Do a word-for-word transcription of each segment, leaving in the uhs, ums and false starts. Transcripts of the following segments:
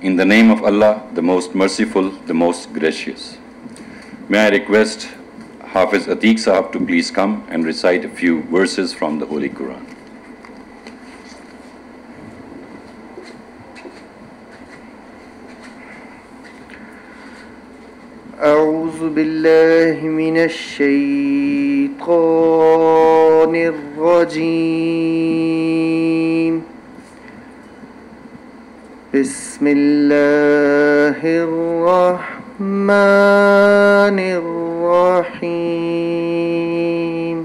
In the name of Allah, the most merciful, the most gracious. May I request Hafiz Atiq Sahab to please come and recite a few verses from the Holy Quran. أعوذ بالله من الشيطان الرجيم بسم الله الرحمن الرحيم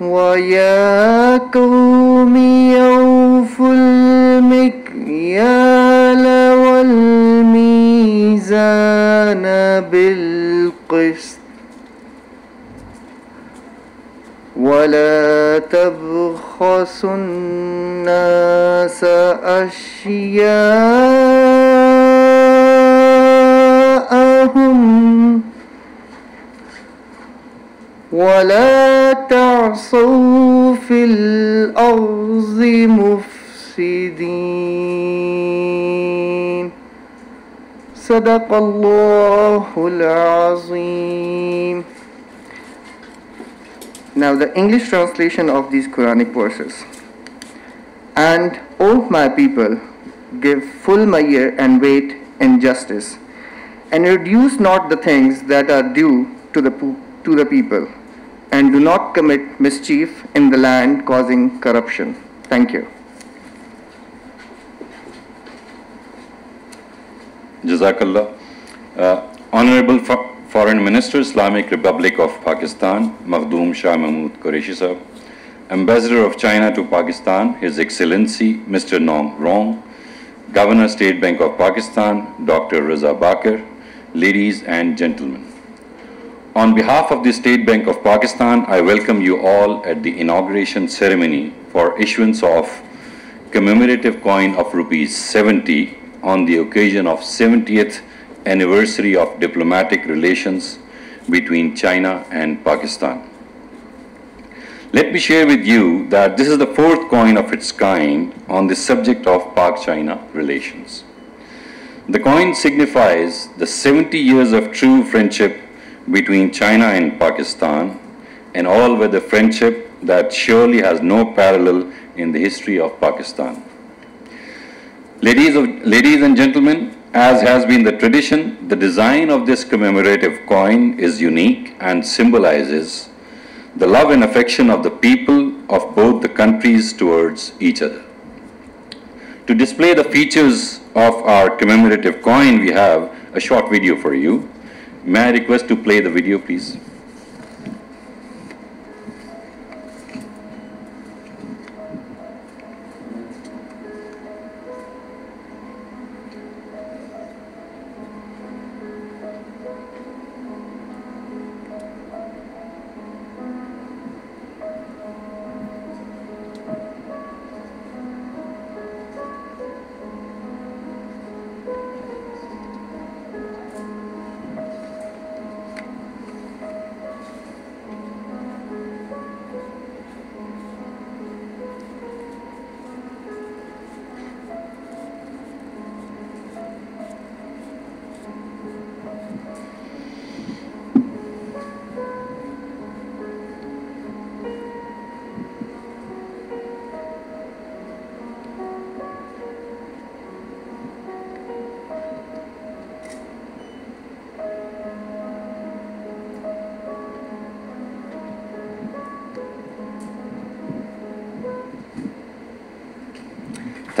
ويا قوم أوفوا المكيال والميزان بالقسط ولا تبخسوا الناس أشياءهم ولا تعصوا في الأرض مفسدين صدق الله العظيم. Now the English translation of these Quranic verses. And, O my people, give full measure and weight in justice, and reduce not the things that are due to the, to the people, and do not commit mischief in the land causing corruption. Thank you. Jazakallah. Uh, Honorable Foreign Minister, Islamic Republic of Pakistan, Makhdoom Shah Mahmood Qureshi sahab, Ambassador of China to Pakistan, His Excellency Mister Nong Rong, Governor State Bank of Pakistan, Doctor Reza Baqir, ladies and gentlemen. On behalf of the State Bank of Pakistan, I welcome you all at the inauguration ceremony for issuance of commemorative coin of rupees seventy on the occasion of seventieth anniversary of diplomatic relations between China and Pakistan. Let me share with you that this is the fourth coin of its kind on the subject of Pak-China relations. The coin signifies the seventy years of true friendship between China and Pakistan, an all-weather friendship that surely has no parallel in the history of Pakistan. Ladies, of, ladies and gentlemen, as has been the tradition, the design of this commemorative coin is unique and symbolizes the love and affection of the people of both the countries towards each other. To display the features of our commemorative coin, we have a short video for you. May I request to play the video, please?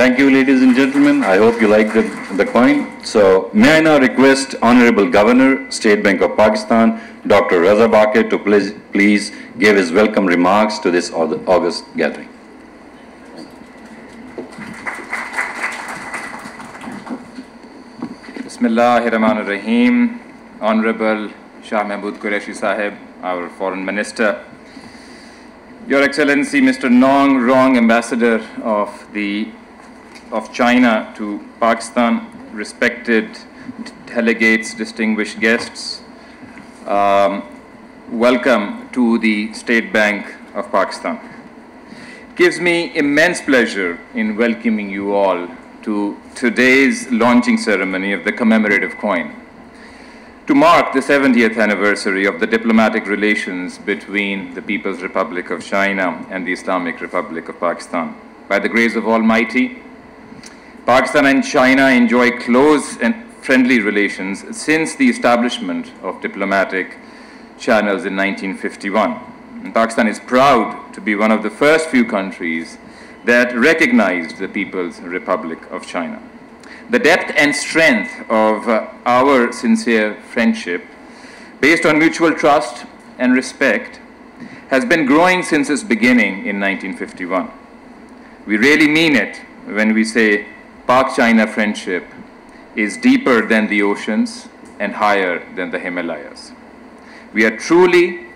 Thank you, ladies and gentlemen. I hope you like the, the coin. So, may I now request Honorable Governor, State Bank of Pakistan, Doctor Reza Baqir to please, please give his welcome remarks to this August gathering. Bismillahirrahmanirrahim. Honorable Shah Mahmood Qureshi Sahib, our Foreign Minister, Your Excellency Mister Nong Rong, Ambassador of the of China to Pakistan, respected delegates, distinguished guests, um, welcome to the State Bank of Pakistan. gives me immense pleasure in welcoming you all to today's launching ceremony of the commemorative coin. To mark the seventieth anniversary of the diplomatic relations between the People's Republic of China and the Islamic Republic of Pakistan. By the grace of Almighty, Pakistan and China enjoy close and friendly relations since the establishment of diplomatic channels in nineteen fifty-one. And Pakistan is proud to be one of the first few countries that recognized the People's Republic of China. The depth and strength of uh, our sincere friendship, based on mutual trust and respect, has been growing since its beginning in nineteen fifty-one. We really mean it when we say Pak-China friendship is deeper than the oceans and higher than the Himalayas. We are truly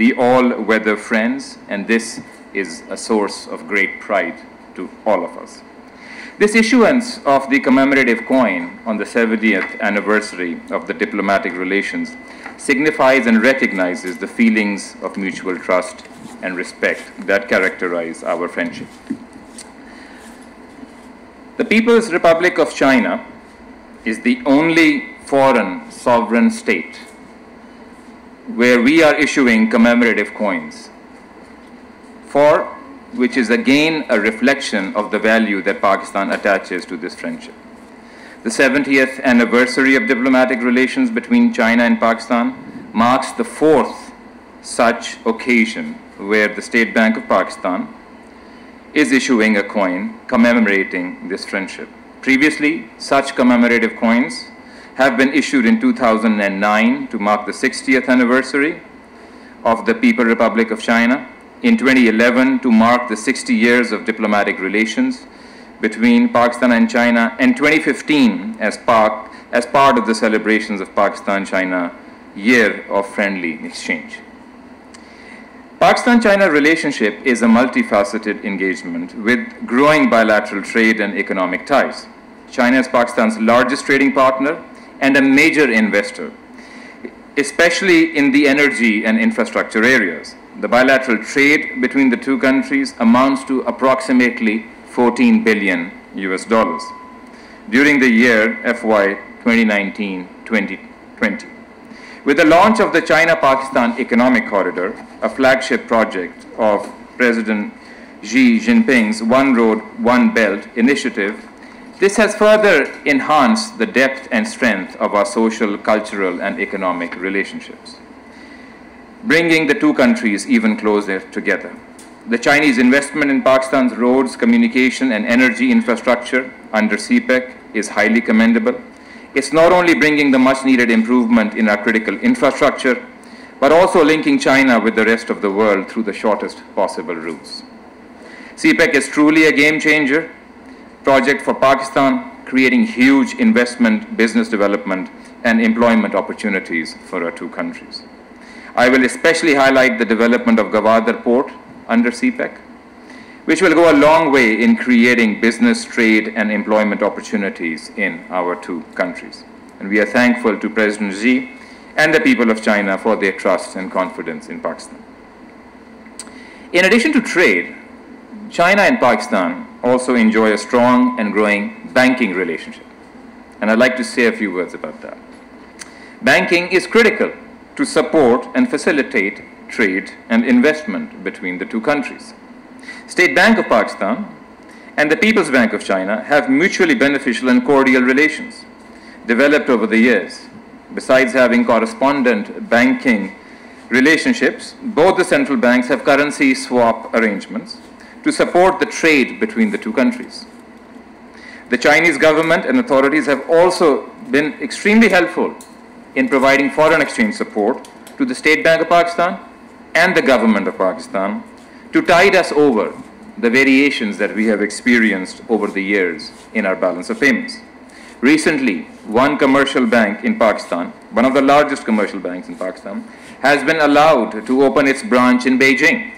the all-weather friends, and this is a source of great pride to all of us. This issuance of the commemorative coin on the seventieth anniversary of the diplomatic relations signifies and recognizes the feelings of mutual trust and respect that characterize our friendship. The People's Republic of China is the only foreign sovereign state where we are issuing commemorative coins, for which is again a reflection of the value that Pakistan attaches to this friendship. The seventieth anniversary of diplomatic relations between China and Pakistan marks the fourth such occasion where the State Bank of Pakistan is issuing a coin commemorating this friendship. Previously, such commemorative coins have been issued in two thousand nine to mark the sixtieth anniversary of the People's Republic of China, in twenty eleven to mark the sixty years of diplomatic relations between Pakistan and China, and twenty fifteen as, Pak, as part of the celebrations of Pakistan-China Year of Friendly Exchange. Pakistan-China relationship is a multifaceted engagement with growing bilateral trade and economic ties. China is Pakistan's largest trading partner and a major investor, especially in the energy and infrastructure areas. The bilateral trade between the two countries amounts to approximately fourteen billion U S dollars during the year F Y twenty nineteen to twenty twenty. With the launch of the China-Pakistan Economic Corridor, a flagship project of President Xi Jinping's One Road, One Belt initiative, this has further enhanced the depth and strength of our social, cultural, and economic relationships, bringing the two countries even closer together. The Chinese investment in Pakistan's roads, communication, and energy infrastructure under C PEC is highly commendable. It's not only bringing the much-needed improvement in our critical infrastructure, but also linking China with the rest of the world through the shortest possible routes. C PEC is truly a game-changer project for Pakistan, creating huge investment, business development, and employment opportunities for our two countries. I will especially highlight the development of Gwadar Port under C PEC, which will go a long way in creating business, trade, and employment opportunities in our two countries. And we are thankful to President Xi and the people of China for their trust and confidence in Pakistan. In addition to trade, China and Pakistan also enjoy a strong and growing banking relationship. And I'd like to say a few words about that. Banking is critical to support and facilitate trade and investment between the two countries. State Bank of Pakistan and the People's Bank of China have mutually beneficial and cordial relations developed over the years. Besides having correspondent banking relationships, both the central banks have currency swap arrangements to support the trade between the two countries. The Chinese government and authorities have also been extremely helpful in providing foreign exchange support to the State Bank of Pakistan and the government of Pakistan to tide us over the variations that we have experienced over the years in our balance of payments. Recently, one commercial bank in Pakistan, one of the largest commercial banks in Pakistan, has been allowed to open its branch in Beijing,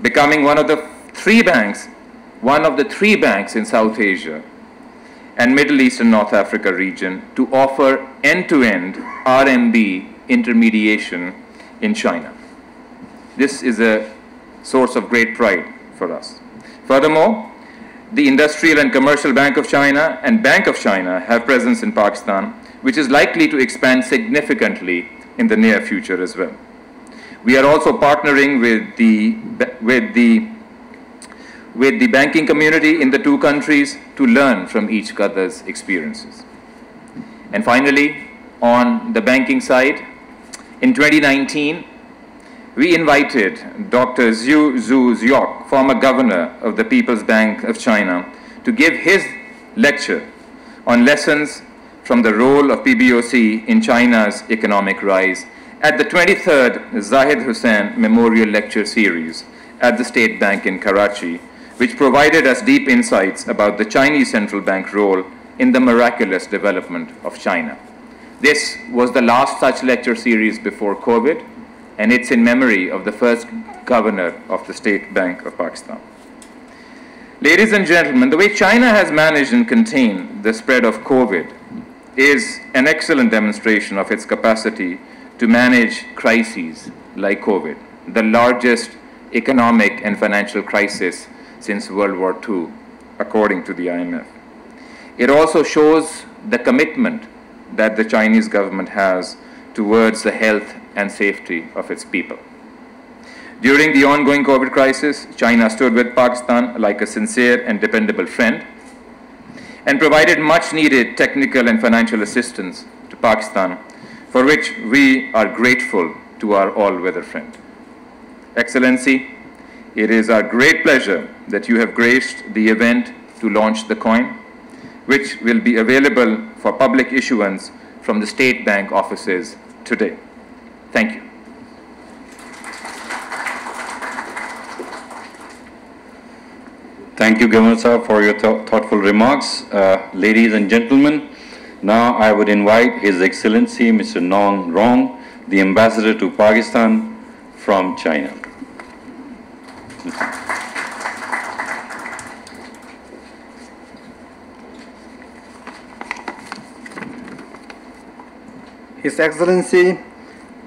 becoming one of the three banks, one of the three banks in South Asia and Middle East and North Africa region to offer end-to-end R M B intermediation in China. This is a source of great pride for us. Furthermore, the Industrial and Commercial Bank of China and Bank of China have presence in Pakistan, which is likely to expand significantly in the near future as well. We are also partnering with the, with the, with the banking community in the two countries to learn from each other's experiences. And finally, on the banking side, in twenty nineteen, we invited Doctor Zhu Zhu Ziok, former governor of the People's Bank of China, to give his lecture on lessons from the role of P B O C in China's economic rise at the twenty-third Zahid Hussain Memorial Lecture Series at the State Bank in Karachi, which provided us deep insights about the Chinese central bank role in the miraculous development of China. This was the last such lecture series before COVID, and it's in memory of the first governor of the State Bank of Pakistan. Ladies and gentlemen, the way China has managed and contained the spread of COVID is an excellent demonstration of its capacity to manage crises like COVID, the largest economic and financial crisis since World War Two, according to the I M F. It also shows the commitment that the Chinese government has towards the health and safety of its people. During the ongoing COVID crisis, China stood with Pakistan like a sincere and dependable friend and provided much needed technical and financial assistance to Pakistan, for which we are grateful to our all-weather friend. Excellency, it is our great pleasure that you have graced the event to launch the coin, which will be available for public issuance from the State Bank offices today. Thank you. Thank you, Governor Sahab, for your th thoughtful remarks. Uh, ladies and gentlemen, now I would invite His Excellency Mister Nong Rong, the Ambassador to Pakistan from China. His Excellency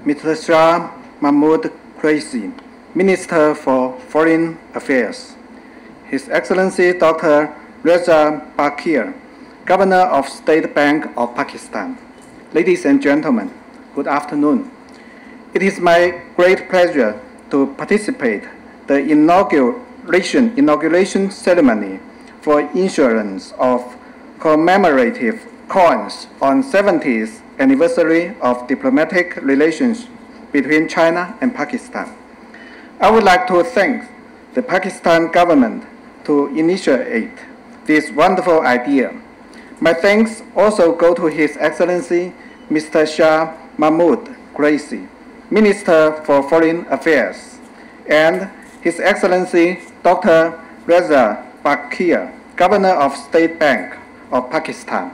Mister Shah Mahmood Qureshi, Minister for Foreign Affairs. His Excellency Doctor Reza Baqir, Governor of State Bank of Pakistan. Ladies and gentlemen, good afternoon. It is my great pleasure to participate in the inauguration, inauguration ceremony for issuance of commemorative coins on seventieth anniversary of diplomatic relations between China and Pakistan. I would like to thank the Pakistan government to initiate this wonderful idea. My thanks also go to His Excellency Mister Shah Mahmood Qureshi, Minister for Foreign Affairs, and His Excellency Doctor Reza Baqir, Governor of State Bank of Pakistan,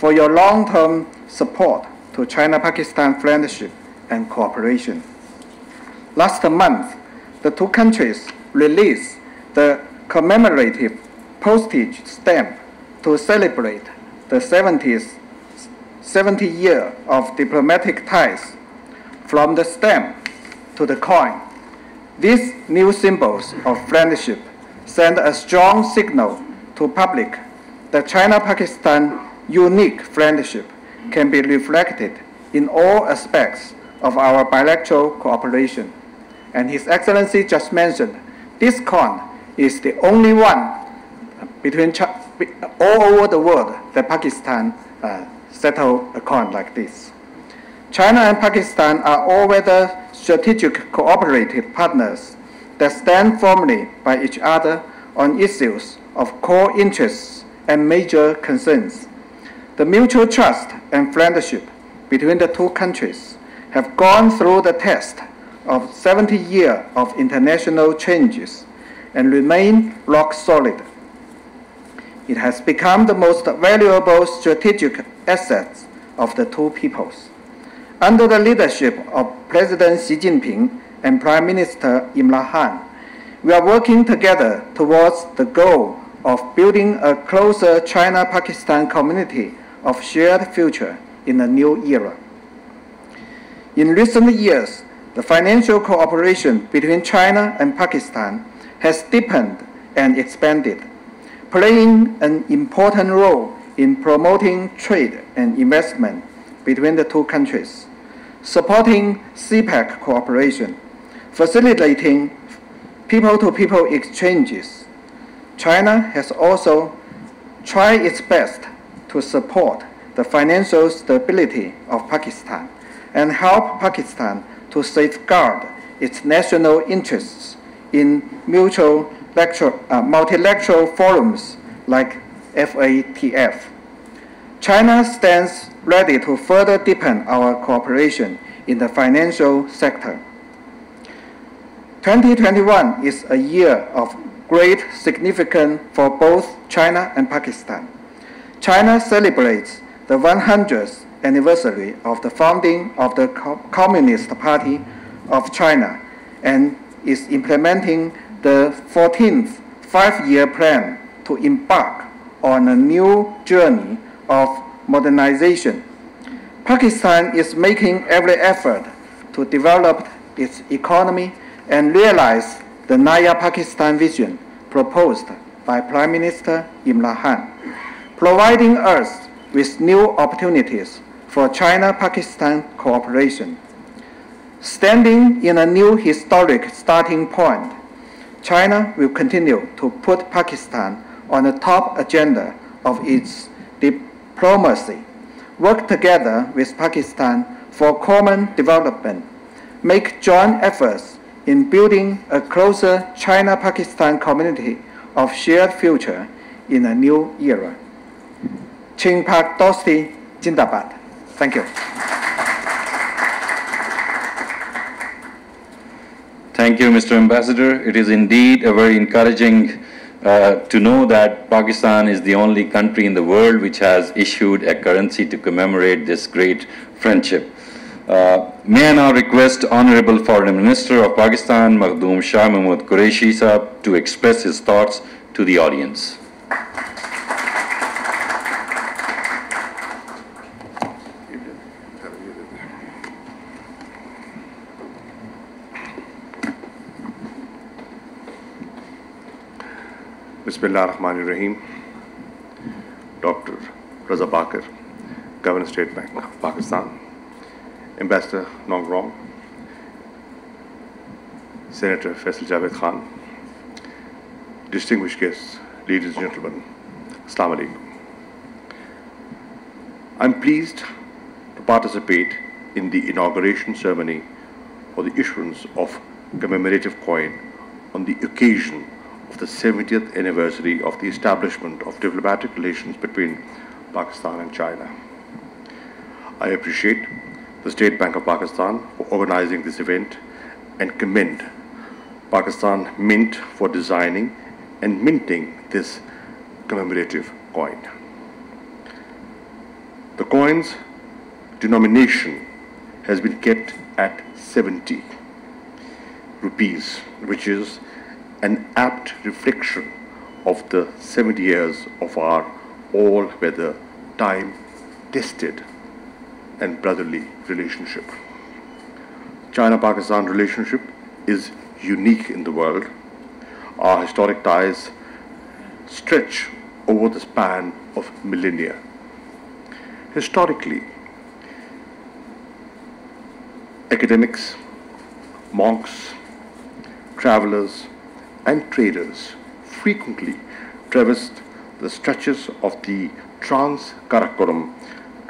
for your long-term support to China-Pakistan friendship and cooperation. Last month, the two countries released the commemorative postage stamp to celebrate the seventieth, seventieth year of diplomatic ties. From the stamp to the coin, these new symbols of friendship send a strong signal to public that China-Pakistan unique friendship can be reflected in all aspects of our bilateral cooperation. And His Excellency just mentioned, this coin is the only one between China, all over the world that Pakistan uh, settled a coin like this. China and Pakistan are all-weather strategic cooperative partners that stand firmly by each other on issues of core interests and major concerns. The mutual trust and friendship between the two countries have gone through the test of seventy years of international changes and remain rock solid. It has become the most valuable strategic asset of the two peoples. Under the leadership of President Xi Jinping and Prime Minister Imran Khan, we are working together towards the goal of building a closer China-Pakistan community of shared future in a new era. In recent years, the financial cooperation between China and Pakistan has deepened and expanded, playing an important role in promoting trade and investment between the two countries, supporting C PAC cooperation, facilitating people-to-people exchanges. China has also tried its best to support the financial stability of Pakistan and help Pakistan to safeguard its national interests in mutual uh, multilateral forums like F A T F. China stands ready to further deepen our cooperation in the financial sector. twenty twenty-one is a year of great significance for both China and Pakistan. China celebrates the one hundredth anniversary of the founding of the Communist Party of China and is implementing the fourteenth five-year plan to embark on a new journey of modernization. Pakistan is making every effort to develop its economy and realize the Naya Pakistan vision proposed by Prime Minister Imran Khan, providing us with new opportunities for China-Pakistan cooperation. Standing in a new historic starting point, China will continue to put Pakistan on the top agenda of its diplomacy, work together with Pakistan for common development, make joint efforts in building a closer China-Pakistan community of shared future in a new era. Chin Pak Dosti Jindabad. Thank you. Thank you, Mister Ambassador. It is indeed a very encouraging Uh, to know that Pakistan is the only country in the world which has issued a currency to commemorate this great friendship. Uh, may I now request Honorable Foreign Minister of Pakistan, Makhdoom Shah Mahmood Qureshi Sahab, to express his thoughts to the audience. Bismillah ar-Rahman ar-Rahim. Doctor Reza Baqir, Governor of State Bank of Pakistan, Ambassador Nong Rong, Senator Faisal Javed Khan, distinguished guests, ladies and gentlemen, Assalamu alaikum. I'm pleased to participate in the inauguration ceremony for the issuance of commemorative coin on the occasion of the seventieth anniversary of the establishment of diplomatic relations between Pakistan and China. I appreciate the State Bank of Pakistan for organizing this event and commend Pakistan Mint for designing and minting this commemorative coin. The coin's denomination has been kept at seventy rupees, which is an apt reflection of the seventy years of our all-weather, time-tested and brotherly relationship. China-Pakistan relationship is unique in the world. Our historic ties stretch over the span of millennia. Historically, academics, monks, travelers, and traders frequently traversed the stretches of the Trans Karakoram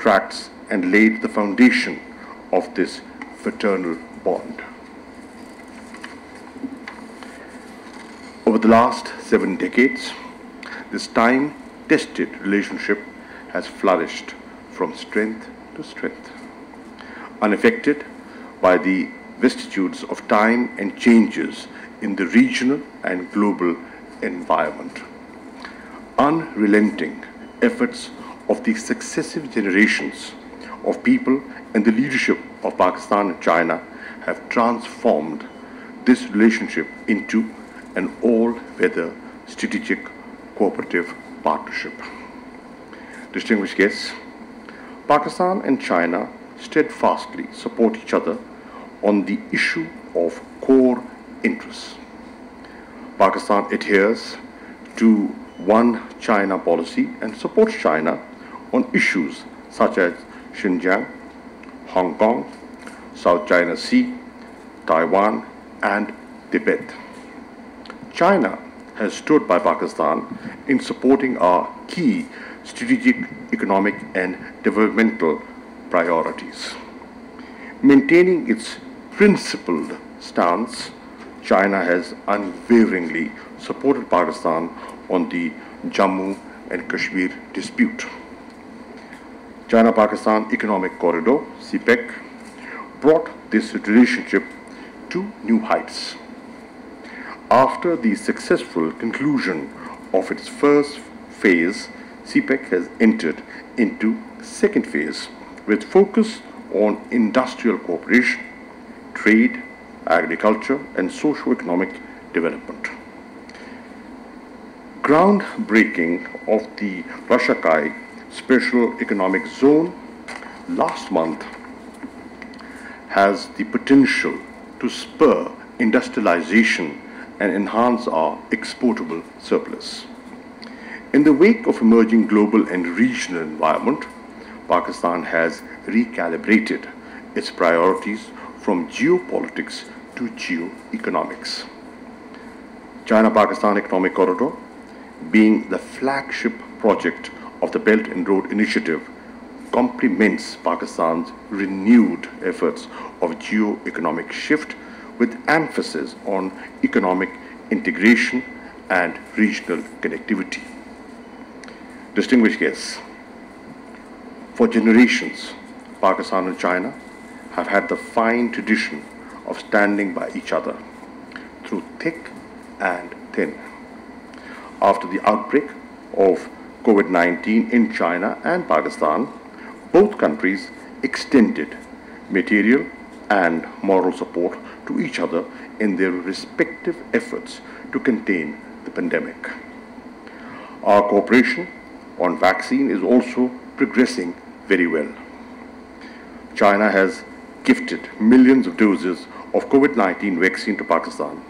tracts and laid the foundation of this fraternal bond. Over the last seven decades, this time-tested relationship has flourished from strength to strength, unaffected by the vicissitudes of time and changes in the regional and global environment. Unrelenting efforts of the successive generations of people and the leadership of Pakistan and China have transformed this relationship into an all-weather strategic cooperative partnership. Distinguished guests, Pakistan and China steadfastly support each other on the issue of core interests. Pakistan adheres to one China policy and supports China on issues such as Xinjiang, Hong Kong, South China Sea, Taiwan, and Tibet. China has stood by Pakistan in supporting our key strategic, economic, and developmental priorities. Maintaining its principled stance, China has unwaveringly supported Pakistan on the Jammu and Kashmir dispute. China-Pakistan Economic Corridor, C PEC, brought this relationship to new heights. After the successful conclusion of its first phase, C PEC has entered into second phase with focus on industrial cooperation, trade, agriculture, and socio-economic development. Groundbreaking of the Rashakai Special Economic Zone last month has the potential to spur industrialization and enhance our exportable surplus. In the wake of emerging global and regional environment, Pakistan has recalibrated its priorities from geopolitics to geoeconomics. China-Pakistan Economic Corridor, being the flagship project of the Belt and Road Initiative, complements Pakistan's renewed efforts of geoeconomic shift with emphasis on economic integration and regional connectivity. Distinguished guests, for generations, Pakistan and China have had the fine tradition of standing by each other through thick and thin. After the outbreak of COVID nineteen in China and Pakistan, both countries extended material and moral support to each other in their respective efforts to contain the pandemic. Our cooperation on vaccine is also progressing very well. China has gifted millions of doses of COVID nineteen vaccine to Pakistan.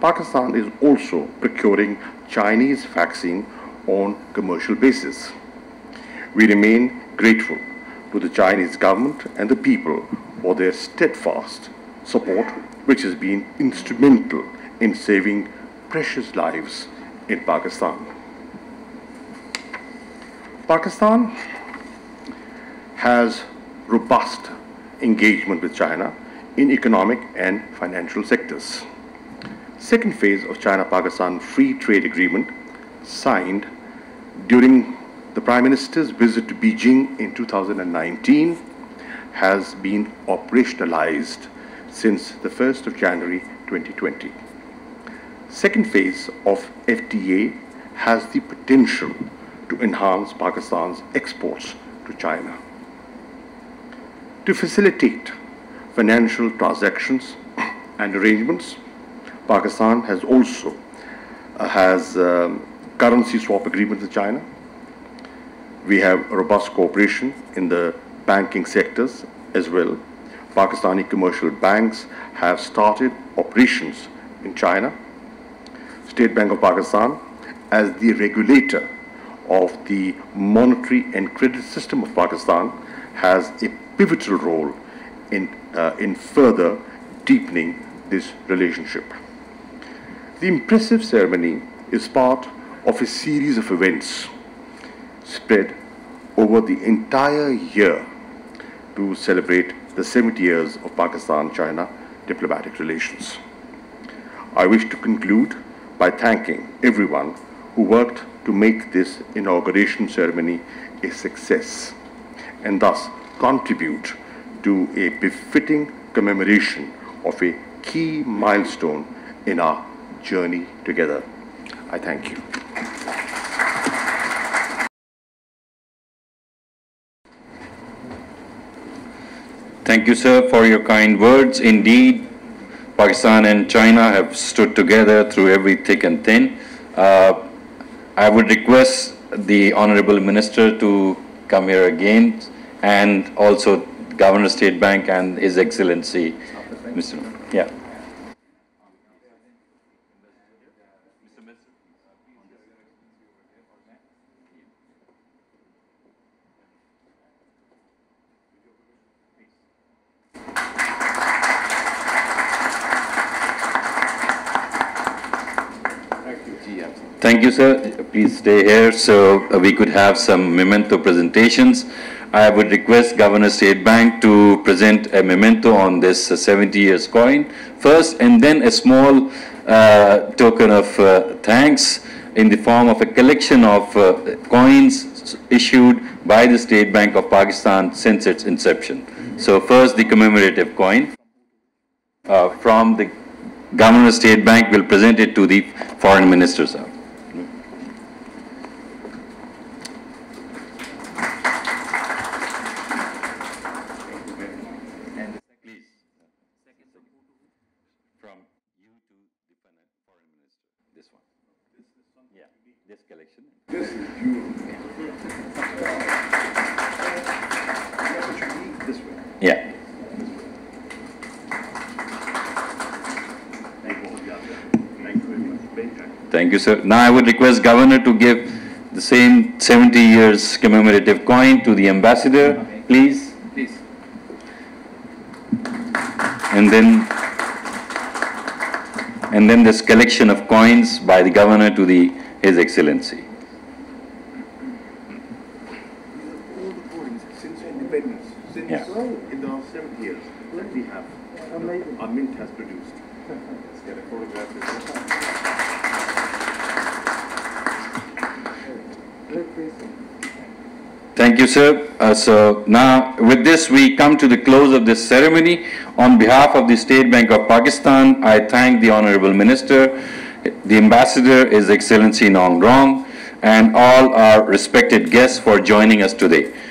Pakistan is also procuring Chinese vaccine on commercial basis. We remain grateful to the Chinese government and the people for their steadfast support, which has been instrumental in saving precious lives in Pakistan. Pakistan has robust engagement with China in economic and financial sectors. Second phase of China-Pakistan Free Trade Agreement signed during the Prime Minister's visit to Beijing in two thousand nineteen has been operationalized since the first of January twenty twenty. Second phase of F T A has the potential to enhance Pakistan's exports to China. To facilitate financial transactions and arrangements, Pakistan has also uh, has um, currency swap agreement with China. We have robust cooperation in the banking sectors as well. Pakistani commercial banks have started operations in China. State Bank of Pakistan, as the regulator of the monetary and credit system of Pakistan, has a pivotal role in, uh, in further deepening this relationship. The impressive ceremony is part of a series of events spread over the entire year to celebrate the seventy years of Pakistan-China diplomatic relations. I wish to conclude by thanking everyone who worked to make this inauguration ceremony a success and thus contribute to a befitting commemoration of a key milestone in our journey together. I thank you. Thank you, sir, for your kind words. Indeed, Pakistan and China have stood together through every thick and thin. Uh, I would request the Honorable Minister to come here again, and also Governor State Bank and His Excellency, Mister Yeah. Thank you, sir. Please stay here so we could have some memento presentations. I would request Governor State Bank to present a memento on this seventy years coin first, and then a small uh, token of uh, thanks in the form of a collection of uh, coins issued by the State Bank of Pakistan since its inception. So first, the commemorative coin uh, from the Governor State Bank will present it to the Foreign Minister, sir. Thank you, sir. Now I would request Governor to give the same seventy years commemorative coin to the ambassador, okay. please. Please. And then, and then this collection of coins by the Governor to the His Excellency. All recordings since independence, since yeah. in the last seventy years that we have, that our Mint has produced. Let's get a photograph. Thank you, sir. Uh, so now with this we come to the close of this ceremony. On behalf of the State Bank of Pakistan, I thank the Honorable Minister, the Ambassador, His Excellency Nong Rong, and all our respected guests for joining us today.